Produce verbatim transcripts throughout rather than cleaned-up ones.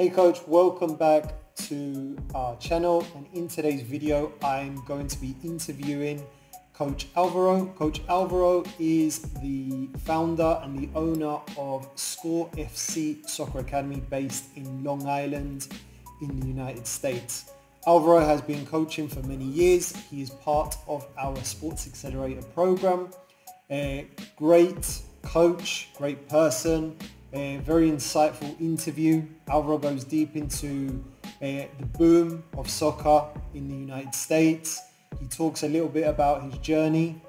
Hey coach, welcome back to our channel, and in today's video I'm going to be interviewing Coach Alvaro. Coach Alvaro is the founder and the owner of Score F C Soccer Academy based in Long Island in the United States. Alvaro has been coaching for many years. He is part of our Sports Accelerator program. A great coach, great person. A very insightful interview. Alvaro goes deep into uh, the boom of soccer in the United States. He talks a little bit about his journey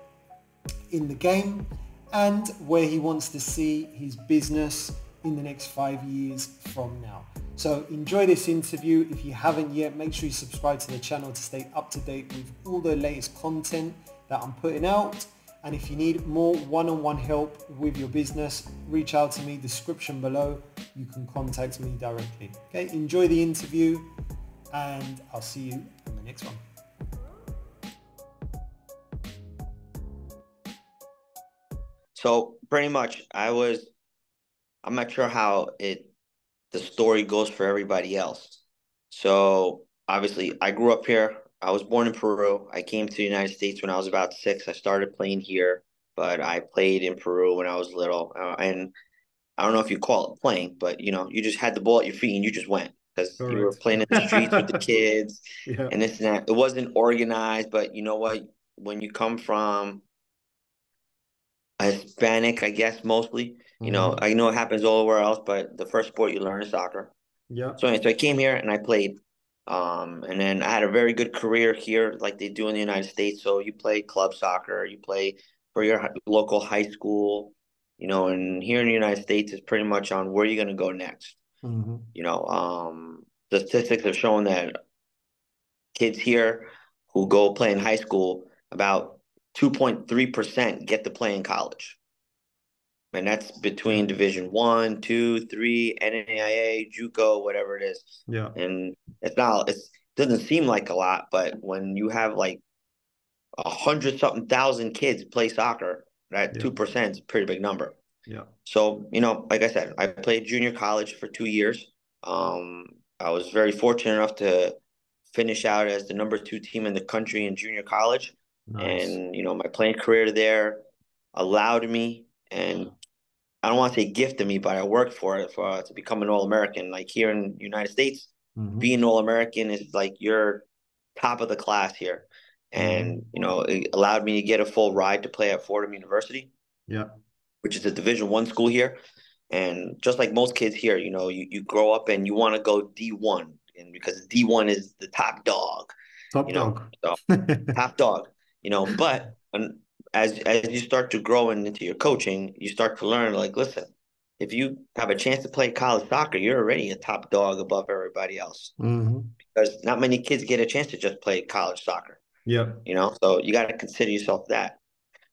in the game and where he wants to see his business in the next five years from now. So enjoy this interview. If you haven't yet, make sure you subscribe to the channel to stay up to date with all the latest content that I'm putting out. And if you need more one-on-one help with your business, reach out to me, description below. You can contact me directly. Okay, enjoy the interview and I'll see you in the next one. So pretty much I was, I'm not sure how it, the story goes for everybody else. So obviously I grew up here. I was born in Peru. I came to the United States when I was about six. I started playing here, but I played in Peru when I was little. Uh, and I don't know if you call it playing, but, you know, you just had the ball at your feet and you just went because you were playing in the streets with the kids yeah. and this and that. It wasn't organized, but you know what? When you come from Hispanic, I guess, mostly, mm-hmm. you know, I know it happens all over else, but the first sport you learn is soccer. Yeah. So, anyway, so I came here and I played. Um, and then I had a very good career here like they do in the United States. So you play club soccer, you play for your local high school, you know, and here in the United States is pretty much on where you're going to go next. Mm-hmm. You know, um, the statistics have shown that kids here who go play in high school, about two point three percent get to play in college. And that's between Division One, Two, Three, N N I A, JUCO, whatever it is. Yeah. And it's not. It's, it doesn't seem like a lot, but when you have like a hundred something thousand kids play soccer, that two percent is a pretty big number. Yeah. So you know, like I said, I played junior college for two years. Um, I was very fortunate enough to finish out as the number two team in the country in junior college, nice. And you know, my playing career there allowed me. And I don't want to say gifted me, but I worked for it for uh, to become an All-American. Like here in the United States, mm-hmm. being All-American is like you're top of the class here. And, you know, it allowed me to get a full ride to play at Fordham University, yeah, which is a Division One school here. And just like most kids here, you know, you, you grow up and you want to go D one, and because D one is the top dog. Top you know, dog. So, top dog, you know, but and, As as you start to grow and into your coaching, you start to learn, like, listen, if you have a chance to play college soccer, you're already a top dog above everybody else. Mm-hmm. Because not many kids get a chance to just play college soccer. Yeah. You know, so you got to consider yourself that.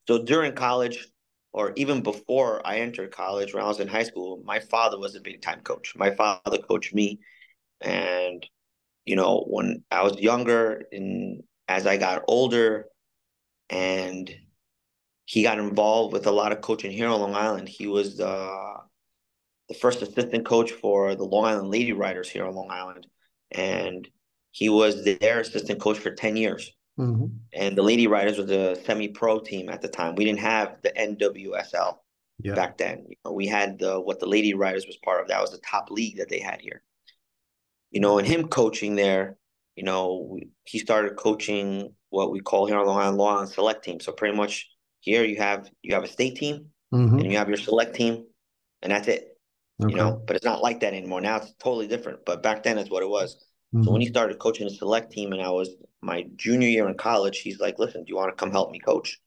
So during college or even before I entered college when I was in high school, my father was a big-time coach. My father coached me. And, you know, when I was younger and as I got older and – he got involved with a lot of coaching here on Long Island. He was uh, the first assistant coach for the Long Island Lady Riders here on Long Island. And he was their assistant coach for ten years. Mm-hmm. And the Lady Riders was a semi-pro team at the time. We didn't have the N W S L yeah. back then. You know, we had the, what the Lady Riders was part of. That was the top league that they had here. You know, and him coaching there, you know, he started coaching what we call here on Long Island, Long Island Select Team. So pretty much... Here you have you have a state team mm-hmm. and you have your select team, and that's it, okay. you know. But it's not like that anymore. Now it's totally different. But back then, that's what it was. Mm-hmm. So when he started coaching the select team, and I was my junior year in college, he's like, "Listen, do you want to come help me coach?"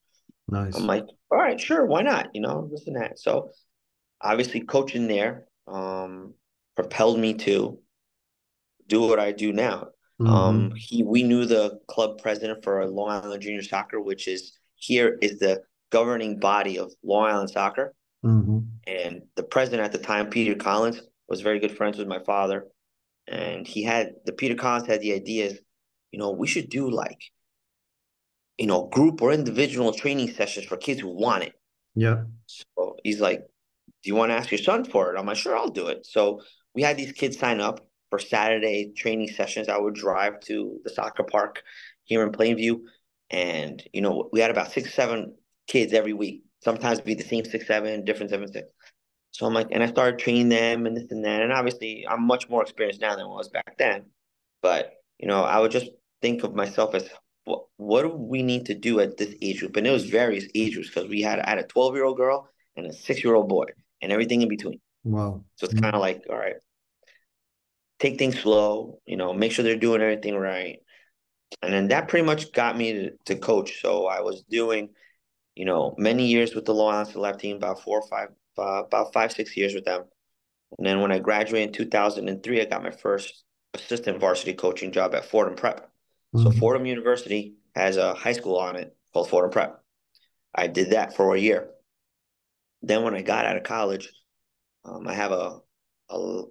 Nice. I'm like, "All right, sure, why not?" You know, this and that. So obviously, coaching there um, propelled me to do what I do now. Mm-hmm. Um, he we knew the club president for Long Island Junior Soccer, which is here is the governing body of Long Island soccer. Mm-hmm. And the president at the time, Peter Collins, was very good friends with my father. And he had, the Peter Collins had the ideas, you know, we should do like, you know, group or individual training sessions for kids who want it. Yeah. So he's like, do you want to ask your son for it? I'm like, sure, I'll do it. So we had these kids sign up for Saturday training sessions, I would drive to the soccer park here in Plainview. And, you know, we had about six, seven kids every week. Sometimes it'd be the same six, seven, different seven, six. So I'm like, and I started training them and this and that. And obviously I'm much more experienced now than I was back then. But, you know, I would just think of myself as, what, what do we need to do at this age group? And it was various age groups, because we had, I had a twelve-year-old girl and a six-year-old boy and everything in between. Wow. So it's kind of like, all right, take things slow, you know, make sure they're doing everything right. And then that pretty much got me to, to coach. So I was doing, you know, many years with the Long Island Select team, about four or five, uh, about five, six years with them. And then when I graduated in two thousand three, I got my first assistant varsity coaching job at Fordham Prep. Mm-hmm. So Fordham University has a high school on it called Fordham Prep. I did that for a year. Then when I got out of college, um, I have a, a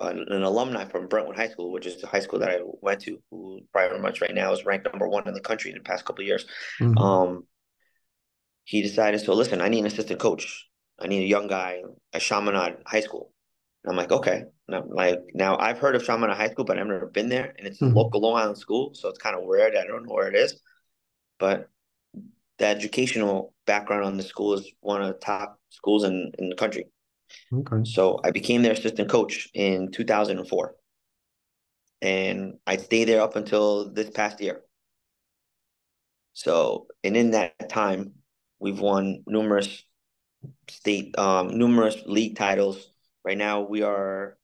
an alumni from Brentwood High School, which is the high school that I went to, who pretty much right now is ranked number one in the country in the past couple of years. Mm-hmm. Um, he decided, so listen, I need an assistant coach. I need a young guy at Chaminade High School. And I'm like, okay. And I'm like, now I've heard of Chaminade High School, but I've never been there. And it's mm-hmm. a local Long Island school, so it's kind of weird. I don't know where it is. But the educational background on the school is one of the top schools in, in the country. Okay. So I became their assistant coach in two thousand four, and I stayed there up until this past year. So, and in that time, we've won numerous state, um, numerous league titles. Right now, we are,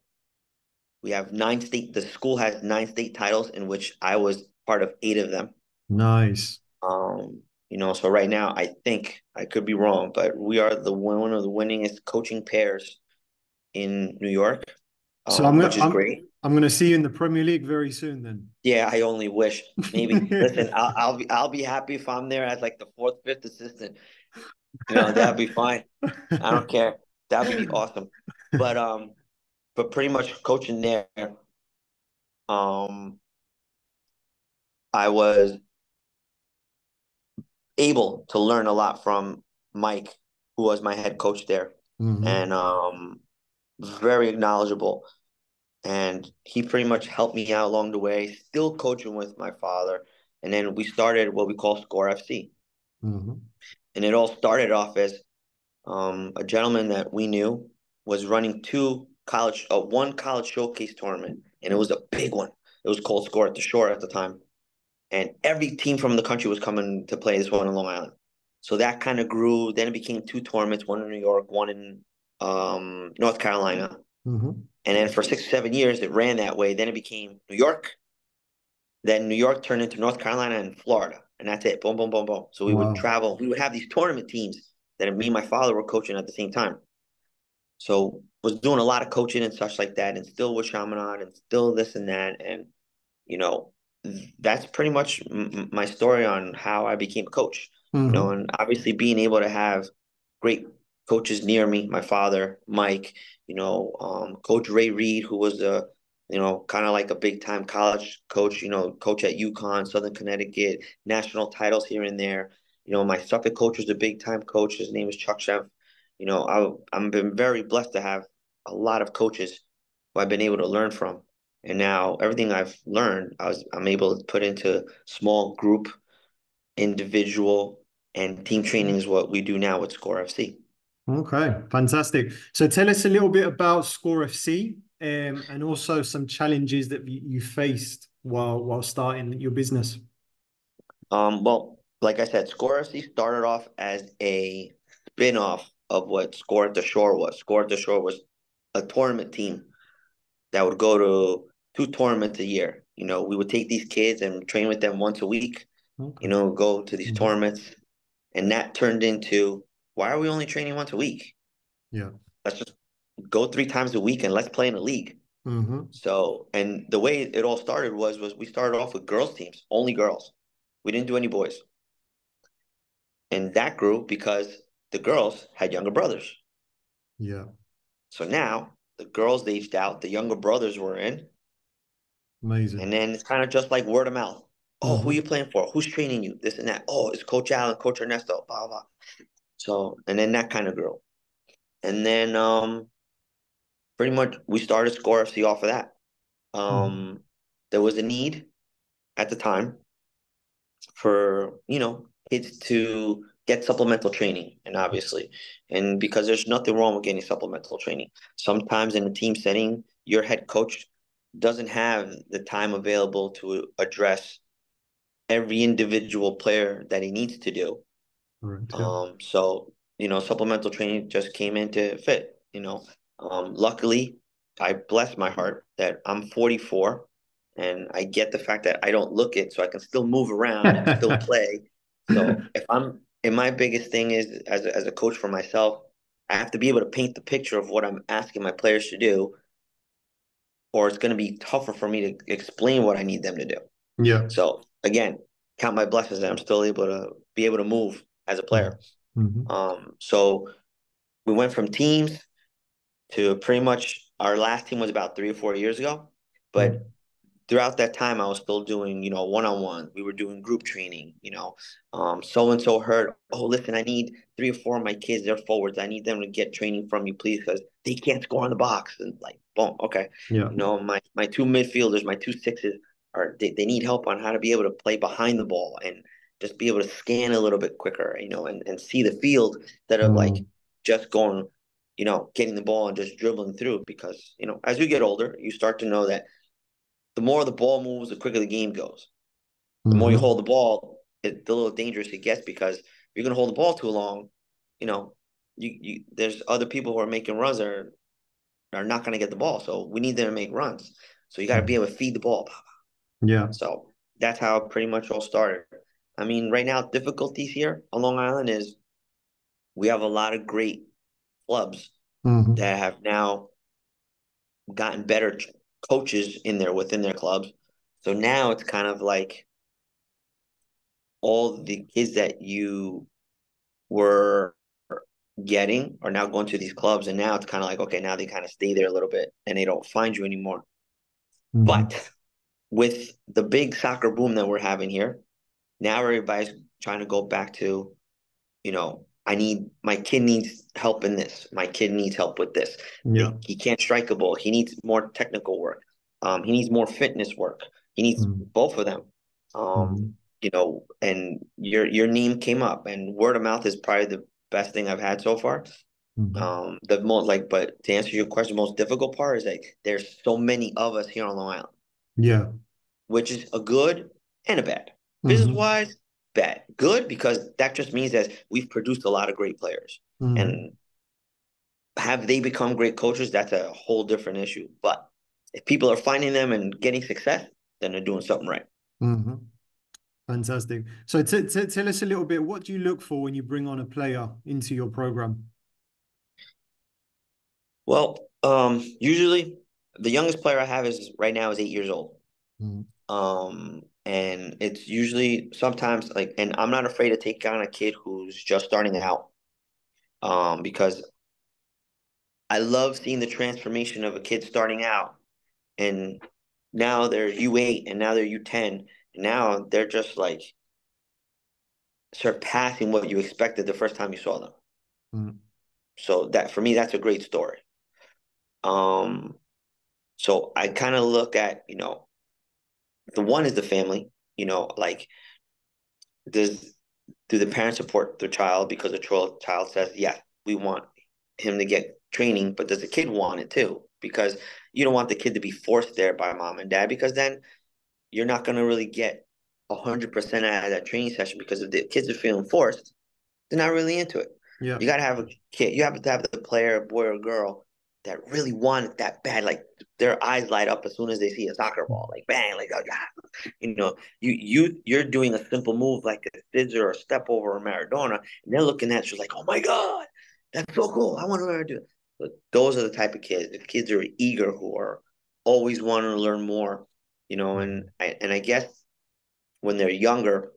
we have nine state. The school has nine state titles, in which I was part of eight of them. Nice. Um. You know, so right now, I think, I could be wrong, but we are the one of the winningest coaching pairs in New York, um, so I'm gonna, which is I'm, great. I'm going to see you in the Premier League very soon then. Yeah, I only wish. Maybe. Listen, I'll, I'll, be, I'll be happy if I'm there as like the fourth, fifth assistant. You know, that'd be fine. I don't care. That would be awesome. But, um, but pretty much coaching there, um, I was able to learn a lot from Mike, who was my head coach there, mm-hmm. and um, very knowledgeable. And he pretty much helped me out along the way, still coaching with my father. And then we started what we call Score F C. Mm-hmm. And it all started off as um, a gentleman that we knew was running two college, uh, one college showcase tournament. And it was a big one. It was called Score at the Shore at the time. And every team from the country was coming to play this one in Long Island. So that kind of grew. Then it became two tournaments, one in New York, one in um, North Carolina. Mm-hmm. And then for six, seven years, it ran that way. Then it became New York. Then New York turned into North Carolina and Florida. And that's it. Boom, boom, boom, boom. So we wow. would travel. We would have these tournament teams that me and my father were coaching at the same time. So was doing a lot of coaching and such like that, and still with Chaminade and still this and that. And, you know, that's pretty much m- my story on how I became a coach, mm-hmm. you know, and obviously being able to have great coaches near me, my father, Mike, you know, um, Coach Ray Reed, who was a, you know, kind of like a big time college coach, you know, coach at UConn, Southern Connecticut, national titles here and there. You know, my Suffolk coach was a big time coach. His name is Chuck Sheff. You know, I, I've been very blessed to have a lot of coaches who I've been able to learn from. And now everything I've learned, I was, I'm able to put into small group, individual, and team training is what we do now with Score F C. Okay, fantastic. So tell us a little bit about Score F C um, and also some challenges that you faced while while starting your business. Um, well, like I said, Score F C started off as a spin-off of what Score at the Shore was. Score at the Shore was a tournament team that would go to two tournaments a year. You know, we would take these kids and train with them once a week, okay. you know, go to these mm-hmm. tournaments. And that turned into, why are we only training once a week? Yeah. Let's just go three times a week and let's play in a league. Mm-hmm. So, and the way it all started was, was we started off with girls teams, only girls. We didn't do any boys. And that grew because the girls had younger brothers. Yeah. So now the girls aged out, the younger brothers were in. Amazing. And then it's kind of just like word of mouth. Oh, mm-hmm. who are you playing for? Who's training you? This and that. Oh, it's Coach Allen, Coach Ernesto, blah, blah. So, and then that kind of grew. And then um, pretty much we started Score F C off of that. Um, mm-hmm. There was a need at the time for, you know, kids to get supplemental training, and obviously, and because there's nothing wrong with getting supplemental training. Sometimes in a team setting, your head coach doesn't have the time available to address every individual player that he needs to do. Right, yeah. Um, so, you know, supplemental training just came into fit, you know. Um, luckily, I bless my heart that I'm forty-four and I get the fact that I don't look it, so I can still move around and still play. So if I'm, and my biggest thing is as a, as a coach for myself, I have to be able to paint the picture of what I'm asking my players to do, or it's going to be tougher for me to explain what I need them to do. Yeah. So again, count my blessings that I'm still able to be able to move as a player. Mm-hmm. Um, so we went from teams to pretty much our last team was about three or four years ago, but mm-hmm. throughout that time, I was still doing, you know, one-on-one. We were doing group training, you know. Um, so-and-so heard, oh, listen, I need three or four of my kids. They're forwards. I need them to get training from you, please, because they can't score on the box. And, like, boom, okay. Yeah. You know, my, my two midfielders, my two sixes, are they, they need help on how to be able to play behind the ball and just be able to scan a little bit quicker, you know, and, and see the field that are, mm. like, just going, you know, getting the ball and just dribbling through because, you know, as you get older, you start to know that the more the ball moves, the quicker the game goes. The mm-hmm. more you hold the ball, it, the little dangerous it gets because if you're going to hold the ball too long, you know, you, you there's other people who are making runs that are, are not going to get the ball. So we need them to make runs. So you got to be able to feed the ball. Yeah. So that's how pretty much all started. I mean, right now, difficulties here on Long Island is we have a lot of great clubs mm-hmm. that have now gotten better coaches in there within their clubs. So now it's kind of like all the kids that you were getting are now going to these clubs, and now it's kind of like, okay, now they kind of stay there a little bit and they don't find you anymore. Mm-hmm. But with the big soccer boom that we're having here, now everybody's trying to go back to, you know, I need, my kid needs help in this. My kid needs help with this. Yeah. He, he can't strike a ball. He needs more technical work. Um, he needs more fitness work. He needs mm. both of them. Um, mm. You know, and your your name came up, and word of mouth is probably the best thing I've had so far. Mm. Um, the most like, but to answer your question, the most difficult part is like there's so many of us here on Long Island. Yeah, which is a good and a bad. Mm-hmm. Business wise. Bad. Good, because that just means that we've produced a lot of great players. Mm. And have they become great coaches? That's a whole different issue. But if people are finding them and getting success, then they're doing something right. Mm-hmm. Fantastic. So t- t- tell us a little bit, what do you look for when you bring on a player into your program? Well, um, usually the youngest player I have is right now is eight years old. Mm. Um, and it's usually sometimes like, and I'm not afraid to take on a kid who's just starting out, um, because I love seeing the transformation of a kid starting out, and now they're U eight, and now they're U ten, and now they're just like surpassing what you expected the first time you saw them. Mm. So that, for me, that's a great story. Um, so I kind of look at, you know, the one is the family, you know, like does do the parents support their child because the child says, yeah, we want him to get training, but does the kid want it too? Because you don't want the kid to be forced there by mom and dad, because then you're not going to really get one hundred percent out of that training session, because if the kids are feeling forced, they're not really into it. Yeah. You got to have a kid. You have to have the player, a boy or a girl, that really want it that bad, like their eyes light up as soon as they see a soccer ball, like bang, like, oh, God. You know, you, you, you're doing a simple move like a scissor or a step over a Maradona, and they're looking at you like, oh my God, that's so cool, I want to learn how to do it. But those are the type of kids, the kids are eager, who are always wanting to learn more, you know, and I, and I guess when they're younger,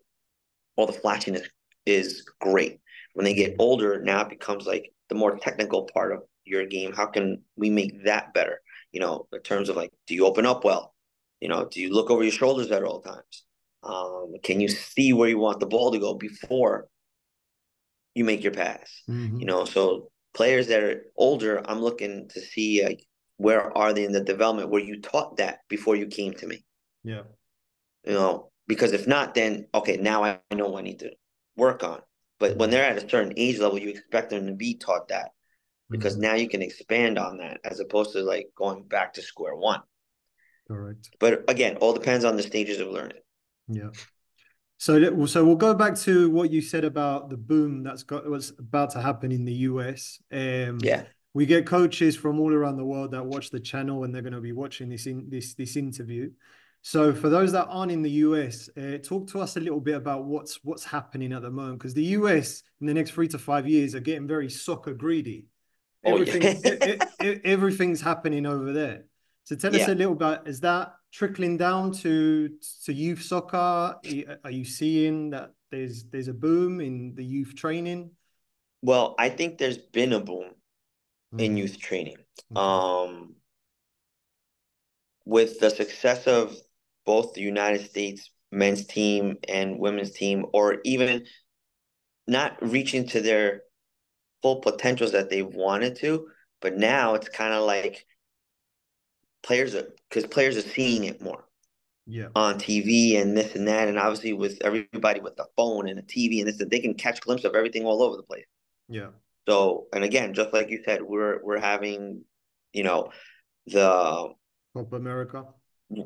all the flashiness is great. When they get older, now it becomes like the more technical part of your game. How can we make that better? You know, in terms of like, do you open up well? You know, do you look over your shoulders at all times? Um, can you see where you want the ball to go before you make your pass? Mm-hmm. You know, so players that are older, I'm looking to see like where are they in the development where you taught that before you came to me? Yeah. You know, because if not, then, okay, now I know what I need to work on. But when they're at a certain age level, you expect them to be taught that, because mm-hmm. now you can expand on that as opposed to like going back to square one. Correct. But again, all depends on the stages of learning. Yeah. So, so we'll go back to what you said about the boom that's got what's about to happen in the U S. Um, yeah. We get coaches from all around the world that watch the channel, and they're going to be watching this in, this this interview. So for those that aren't in the U S, uh, talk to us a little bit about what's what's happening at the moment, because the U S in the next three to five years are getting very soccer greedy. Everything, oh, yeah. it, it, everything's happening over there. So tell yeah. us a little bit, is that trickling down to to youth soccer? Are you seeing that there's there's a boom in the youth training? Well, I think there's been a boom mm. in youth training. Mm. Um, with the success of both the United States men's team and women's team, or even not reaching to their full potentials that they've wanted to, but now it's kind of like players are, because players are seeing it more yeah. on T V and this and that. And obviously with everybody with the phone and the T V and this, they can catch glimpses of everything all over the place. Yeah. So, and again, just like you said, we're, we're having, you know, the Copa America,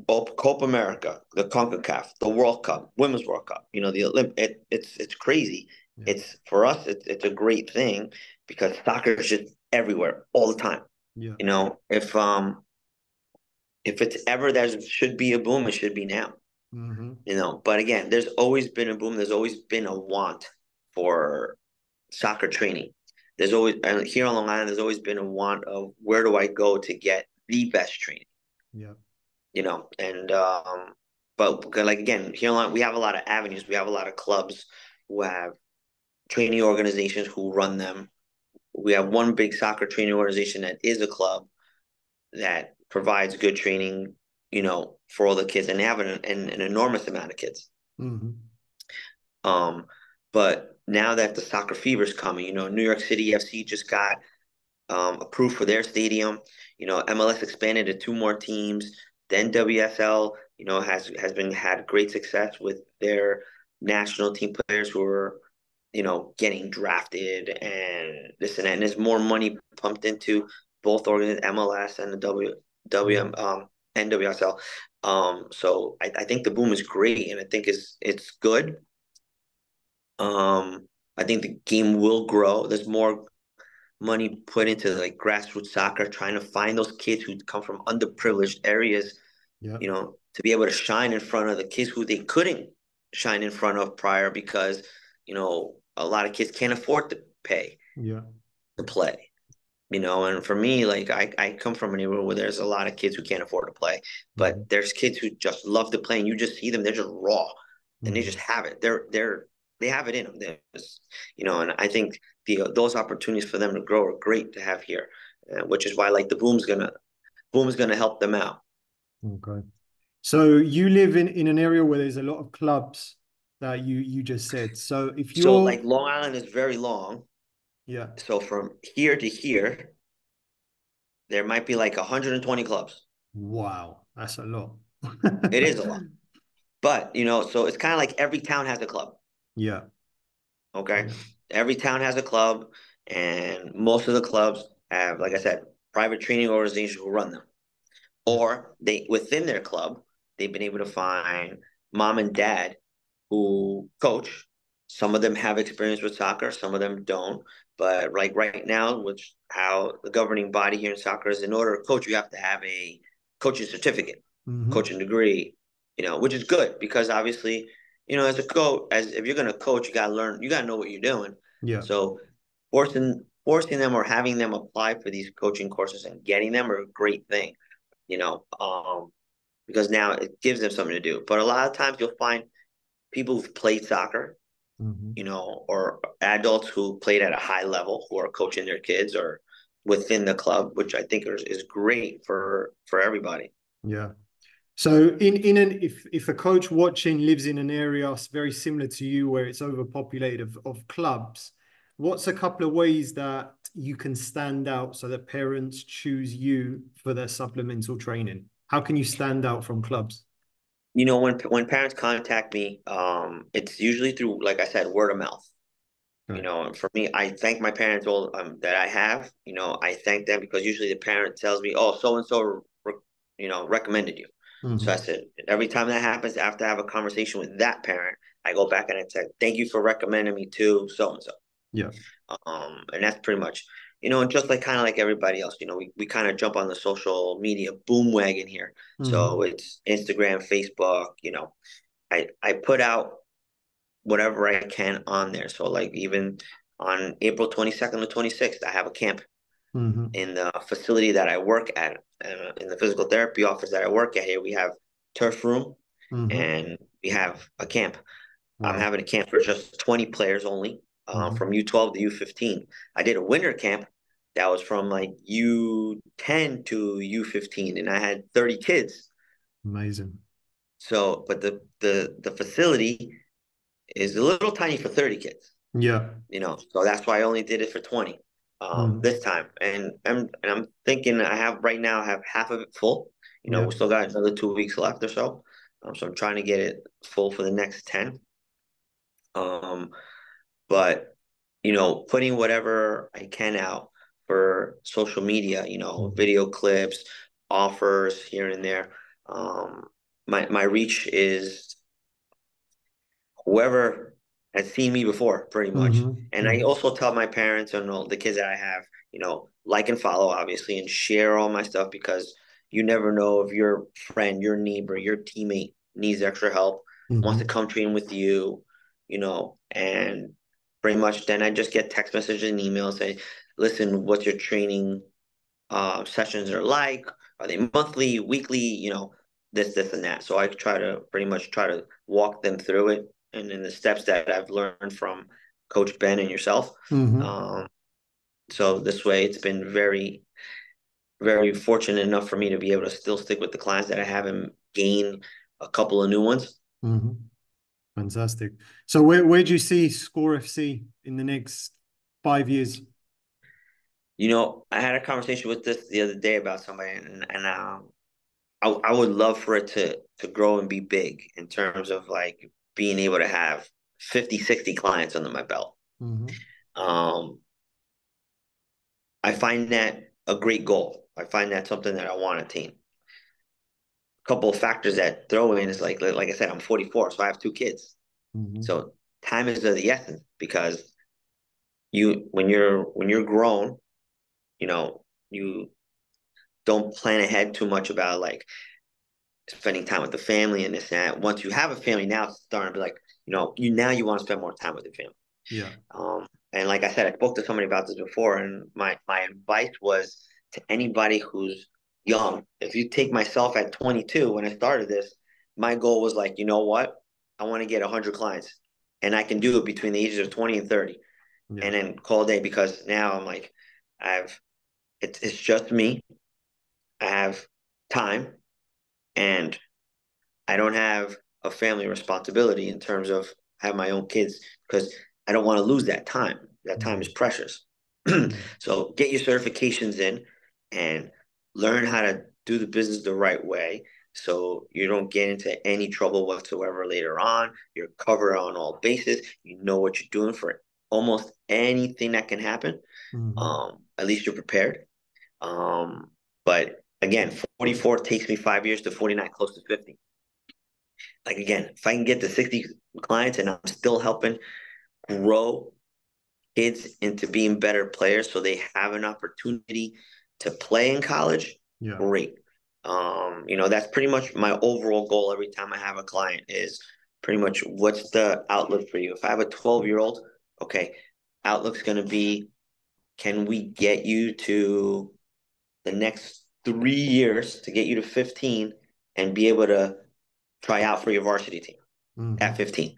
Copa America, the Concacaf, the World Cup, Women's World Cup, you know, the Olymp- it, it's, it's crazy. Yeah. It's for us, it's, it's a great thing because soccer is just everywhere all the time. Yeah. You know, if, um, if it's ever there should be a boom, it should be now, mm-hmm. you know. But again, there's always been a boom. There's always been a want for soccer training. There's always, and here on Long Island, there's always been a want of where do I go to get the best training? Yeah, you know. And um, but like again, here on Long Island, we have a lot of avenues. We have a lot of clubs who have training organizations who run them. We have one big soccer training organization that is a club that provides good training, you know, for all the kids, and they have an, an, an enormous amount of kids. Mm-hmm. Um, but now that the soccer fever is coming, you know, New York City F C just got um, approved for their stadium. You know, M L S expanded to two more teams. The N W S L, you know, has has been had great success with their national team players who are, you know, getting drafted and this and that. And there's more money pumped into both organizations, M L S and the W. W M um N W S L. Um so I, I think the boom is great, and I think it's it's good. Um I think the game will grow. There's more money put into like grassroots soccer, trying to find those kids who come from underprivileged areas, yeah. you know, to be able to shine in front of the kids who they couldn't shine in front of prior because, you know, a lot of kids can't afford to pay yeah. to play. You know, and for me, like I, I come from a neighborhood where there's a lot of kids who can't afford to play, but mm-hmm. there's kids who just love to play, and you just see them; they're just raw, mm-hmm. and they just have it. They're they're they have it in them. They're just, you know, and I think the those opportunities for them to grow are great to have here, uh, which is why like the boom's gonna boom's gonna help them out. Okay, so you live in, in an area where there's a lot of clubs that you you just said. So if you so like Long Island is very long. Yeah. So from here to here, there might be like one hundred twenty clubs. Wow. That's a lot. It is a lot. But, you know, so it's kind of like every town has a club. Yeah. Okay. Yeah. Every town has a club, and most of the clubs have, like I said, private training organizations who run them. Or they within their club, they've been able to find mom and dad who coach. Some of them have experience with soccer. Some of them don't. But like right now, which how the governing body here in soccer is, in order to coach, you have to have a coaching certificate, mm-hmm. coaching degree, you know, which is good because obviously, you know, as a coach, as if you're going to coach, you got to learn, you got to know what you're doing. Yeah. So forcing, forcing them or having them apply for these coaching courses and getting them are a great thing, you know, um, because now it gives them something to do. But a lot of times you'll find people who've played soccer, mm-hmm. you know, or adults who played at a high level who are coaching their kids or within the club, which I think is, is great for for everybody. Yeah. So in in an if if a coach watching lives in an area very similar to you where it's overpopulated of, of clubs, what's a couple of ways that you can stand out so that parents choose you for their supplemental training? How can you stand out from clubs? You know, when when parents contact me, um, it's usually through, like I said, word of mouth. Okay. You know, for me, I thank my parents all um, that I have. You know, I thank them because usually the parent tells me, oh, so-and-so, you know, recommended you. Mm-hmm. So I said, every time that happens, after I have a conversation with that parent, I go back and I said, thank you for recommending me to so-and-so. Yeah. Um, and that's pretty much, you know, and just like kind of like everybody else, you know, we, we kind of jump on the social media boom wagon here. Mm-hmm. So it's Instagram, Facebook, you know, I, I put out whatever I can on there. So like even on April twenty-second to twenty-sixth, I have a camp mm-hmm. in the facility that I work at, uh, in the physical therapy office that I work at here. We have turf room mm-hmm. and we have a camp. Wow. I'm having a camp for just twenty players only. Um, from U twelve to U fifteen. I did a winter camp that was from like U ten to U fifteen, and I had thirty kids. Amazing. So, but the the the facility is a little tiny for thirty kids. Yeah. You know, so that's why I only did it for twenty um, mm. this time. And I'm and I'm thinking I have right now I have half of it full. You know, yeah. we still got another two weeks left or so. Um, so I'm trying to get it full for the next ten. Um. But, you know, putting whatever I can out for social media, you know, video clips, offers here and there. Um, my, my reach is whoever has seen me before, pretty much. Mm-hmm. And I also tell my parents and all the kids that I have, you know, like and follow, obviously, and share all my stuff, because you never know if your friend, your neighbor, your teammate needs extra help, mm-hmm. wants to come train with you, you know, and pretty much then I just get text messages and emails saying, listen, what's your training uh, sessions are like? Are they monthly, weekly, you know, this, this, and that. So I try to pretty much try to walk them through it. And then the steps that I've learned from Coach Ben and yourself. Mm-hmm. Um, so this way it's been very, very fortunate enough for me to be able to still stick with the clients that I have and gain a couple of new ones. Mm-hmm. Fantastic. So where, where do you see Score F C in the next five years? You know, I had a conversation with this the other day about somebody, and, and uh, I, I would love for it to, to grow and be big in terms of like being able to have fifty, sixty clients under my belt. Mm-hmm. Um, I find that a great goal. I find that something that I want to attain. Couple of factors that throw in is like, like I said, I'm forty-four, so I have two kids. Mm-hmm. So time is of the essence, because you, when you're, when you're grown, you know, you don't plan ahead too much about like spending time with the family and this and that. Once you have a family, now it's starting to be like, you know, you, now you want to spend more time with the family. Yeah. Um, and like I said, I spoke to somebody about this before, and my, my advice was to anybody who's young. If you take myself at twenty-two, when I started this, my goal was like, you know what? I want to get one hundred clients, and I can do it between the ages of twenty and thirty. Yeah. And then call a day, because now I'm like, I've, it's, it's just me. I have time, and I don't have a family responsibility in terms of have my own kids, because I don't want to lose that time. That time is precious. So get your certifications in and learn how to do the business the right way, so you don't get into any trouble whatsoever later on. You're covered on all bases. You know what you're doing for almost anything that can happen. Mm-hmm. Um, at least you're prepared. Um, but again, forty-four takes me five years to forty-nine, close to fifty. Like again, if I can get to sixty clients and I'm still helping grow kids into being better players so they have an opportunity to play in college, yeah. Great. Um, you know, that's pretty much my overall goal every time I have a client, is pretty much what's the outlook for you. If I have a twelve-year-old, okay, outlook's going to be, can we get you to the next three years to get you to fifteen and be able to try out for your varsity team mm. at fifteen?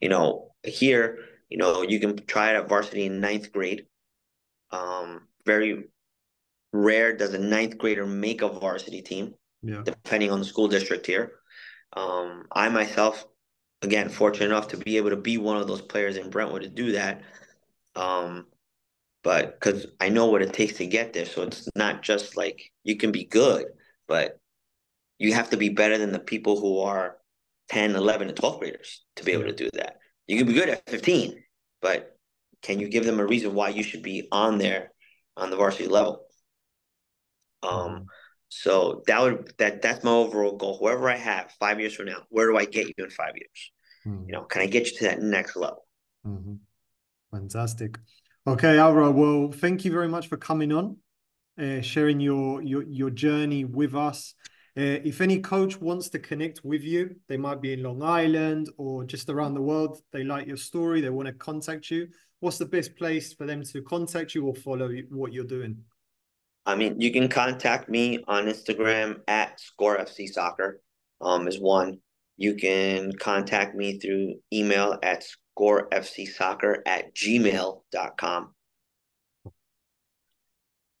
You know, here, you know, you can try it at varsity in ninth grade. Um, very rare does a ninth grader make a varsity team, yeah. depending on the school district here. Um, I myself, again, fortunate enough to be able to be one of those players in Brentwood to do that. Um, but because I know what it takes to get there. So it's not just like you can be good, but you have to be better than the people who are ten, eleven, and twelfth graders to be able to do that. You can be good at fifteen, but can you give them a reason why you should be on there on the varsity level? Um, so that would that that's my overall goal. Whoever I have five years from now, where do I get you in five years? Mm. You know, can I get you to that next level? Mm-hmm. Fantastic. Okay, Alvaro. Well, thank you very much for coming on, uh, sharing your your your journey with us. Uh, if any coach wants to connect with you, they might be in Long Island or just around the world. They like your story. They want to contact you. What's the best place for them to contact you or follow you, what you're doing? I mean, you can contact me on Instagram at Score F C Soccer um, is one. You can contact me through email at score f c soccer at gmail dot com.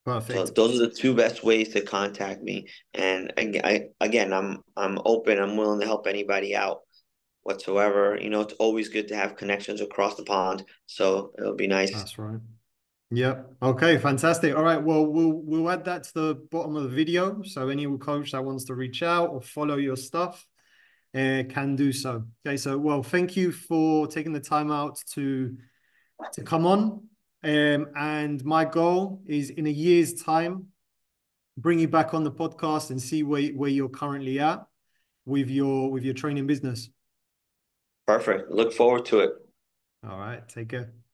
Perfect. So those are the two best ways to contact me. And I, again, I'm I'm open. I'm willing to help anybody out whatsoever. You know, it's always good to have connections across the pond. So it'll be nice. That's right. Yep. Okay. Fantastic. All right. Well, we'll we'll add that to the bottom of the video. So any coach that wants to reach out or follow your stuff uh, can do so. Okay. So, well, thank you for taking the time out to to come on. Um, and my goal is in a year's time, bring you back on the podcast and see where, where you're currently at with your with your training business. Perfect. Look forward to it. All right. Take care.